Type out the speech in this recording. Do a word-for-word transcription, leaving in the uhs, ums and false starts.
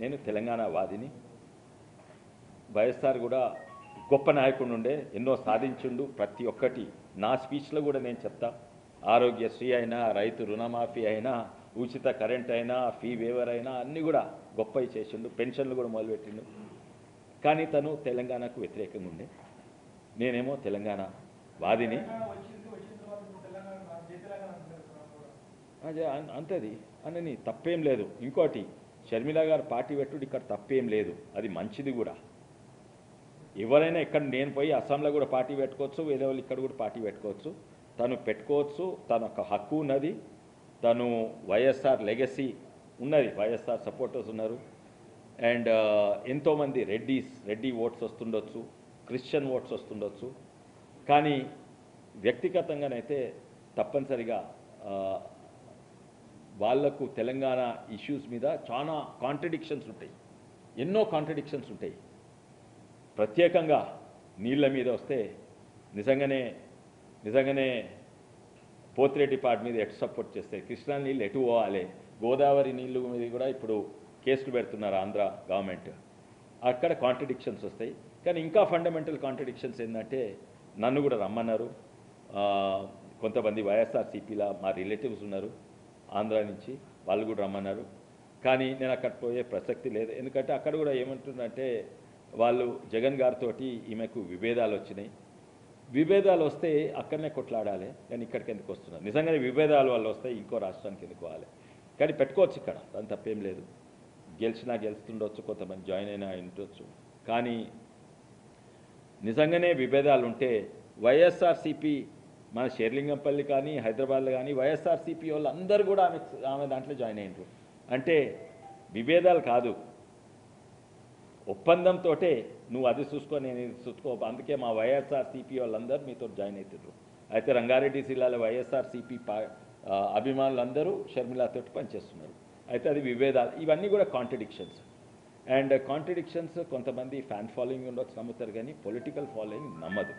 నేను తెలంగాణ వాదిని. వైఎస్ఆర్ కూడా గొప్ప నాయకుడు ఉండే, ఎన్నో సాధించుండు. ప్రతి ఒక్కటి నా స్పీచ్లో కూడా నేను చెప్తా. ఆరోగ్యశ్రీ అయినా, రైతు రుణమాఫీ అయినా, ఉచిత కరెంట్ అయినా, ఫీ వేవర్ అయినా అన్నీ కూడా గొప్పవి చేసిండు. పెన్షన్లు కూడా మొదలుపెట్టిండు. కానీ తను తెలంగాణకు వ్యతిరేకంగా ఉండే, నేనేమో తెలంగాణ వాదిని. అంతది అని తప్పేం లేదు. ఇంకోటి, షర్మిల గారు పార్టీ పెట్టుడు ఇక్కడ తప్పేం లేదు, అది మంచిది కూడా. ఎవరైనా ఇక్కడ, నేను పోయి అస్సాంలో కూడా పార్టీ పెట్టుకోవచ్చు, వేరే వాళ్ళు ఇక్కడ కూడా పార్టీ పెట్టుకోవచ్చు. తను పెట్టుకోవచ్చు, తన ఒక హక్కు ఉన్నది. తను వైఎస్ఆర్ లెగసీ ఉన్నది, వైఎస్ఆర్ సపోర్టర్స్ ఉన్నారు. అండ్ ఎంతోమంది రెడ్డీస్, రెడ్డి ఓట్స్ వస్తుండొచ్చు, క్రిస్టియన్ ఓట్స్ వస్తుండొచ్చు. కానీ వ్యక్తిగతంగానైతే తప్పనిసరిగా వాళ్లకు తెలంగాణ ఇష్యూస్ మీద చాలా కాంట్రడిక్షన్స్ ఉంటాయి, ఎన్నో కాంట్రడిక్షన్స్ ఉంటాయి. ప్రత్యేకంగా నీళ్ళ మీద వస్తే నిజంగానే నిజంగానే పోతిరెడ్డిపాటి మీద ఎటు సపోర్ట్ చేస్తాయి, కృష్ణా నీళ్ళు ఎటు పోవాలి, గోదావరి నీళ్ళు మీద కూడా ఇప్పుడు కేసులు పెడుతున్నారు ఆంధ్ర గవర్నమెంట్. అక్కడ కాంట్రడిక్షన్స్ వస్తాయి. కానీ ఇంకా ఫండమెంటల్ కాంట్రడిక్షన్స్ ఏంటంటే, నన్ను కూడా రమ్మన్నారు కొంతమంది వైఎస్ఆర్సీపీలా మా రిలేటివ్స్ ఉన్నారు ఆంధ్ర నుంచి, వాళ్ళు కూడా రమ్మన్నారు. కానీ నేను అక్కడ పోయే ప్రసక్తి లేదు. ఎందుకంటే అక్కడ కూడా ఏమంటుందంటే, వాళ్ళు జగన్ గారితో ఈమెకు విభేదాలు వచ్చినాయి, విభేదాలు వస్తే అక్కడనే కొట్లాడాలి, నేను ఇక్కడికి ఎందుకు వస్తున్నాను. నిజంగానే విభేదాలు వాళ్ళు వస్తే ఇంకో రాష్ట్రానికి ఎందుకు పోవాలి. కానీ పెట్టుకోవచ్చు ఇక్కడ, దాని తప్పేం లేదు. గెలిచినా గెలుస్తుండొచ్చు, కొంతమంది జాయిన్ అయినా ఉండొచ్చు. కానీ నిజంగానే విభేదాలు ఉంటే వైఎస్ఆర్సీపీ, మన షేర్లింగంపల్లి కానీ హైదరాబాద్లో కానీ వైఎస్ఆర్సీపీ వాళ్ళు అందరూ కూడా ఆమె ఆమె దాంట్లో జాయిన్ అయ్యారు. అంటే విభేదాలు కాదు, ఒప్పందంతో నువ్వు అది చూసుకో, నేను ఇది చూసుకో. అందుకే మా వైఎస్ఆర్సీపీ వాళ్ళందరూ మీతో జాయిన్ అవుతున్నారు. అయితే రంగారెడ్డి జిల్లాలో వైఎస్ఆర్సీపీ పా అభిమానులందరూ షర్మిలతో పనిచేస్తున్నారు. అయితే అది విభేదాలు, ఇవన్నీ కూడా కాంట్రడిక్షన్స్. అండ్ కాంట్రడిక్షన్స్ కొంతమంది ఫ్యాన్ ఫాలోయింగ్ ఉండొచ్చు నమ్ముతారు, కానీ పొలిటికల్ ఫాలోయింగ్ నమ్మదు.